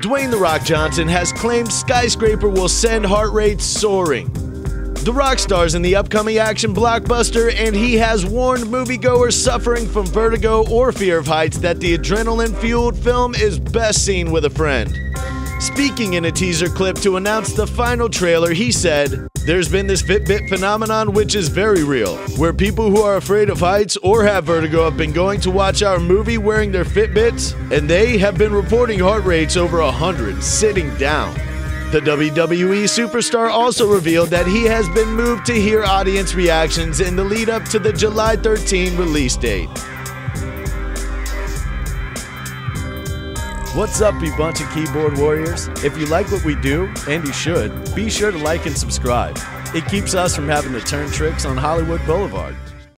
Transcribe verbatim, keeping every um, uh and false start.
Dwayne The Rock Johnson has claimed Skyscraper will send heart rates soaring. The Rock stars in the upcoming action blockbuster, and he has warned moviegoers suffering from vertigo or fear of heights that the adrenaline-fueled film is best seen with a friend. Speaking in a teaser clip to announce the final trailer, he said, "There's been this Fitbit phenomenon which is very real, where people who are afraid of heights or have vertigo have been going to watch our movie wearing their Fitbits, and they have been reporting heart rates over one hundred sitting down." The W W E superstar also revealed that he has been moved to hear audience reactions in the lead up to the July thirteenth release date. What's up, you bunch of keyboard warriors? If you like what we do, and you should, be sure to like and subscribe. It keeps us from having to turn tricks on Hollywood Boulevard.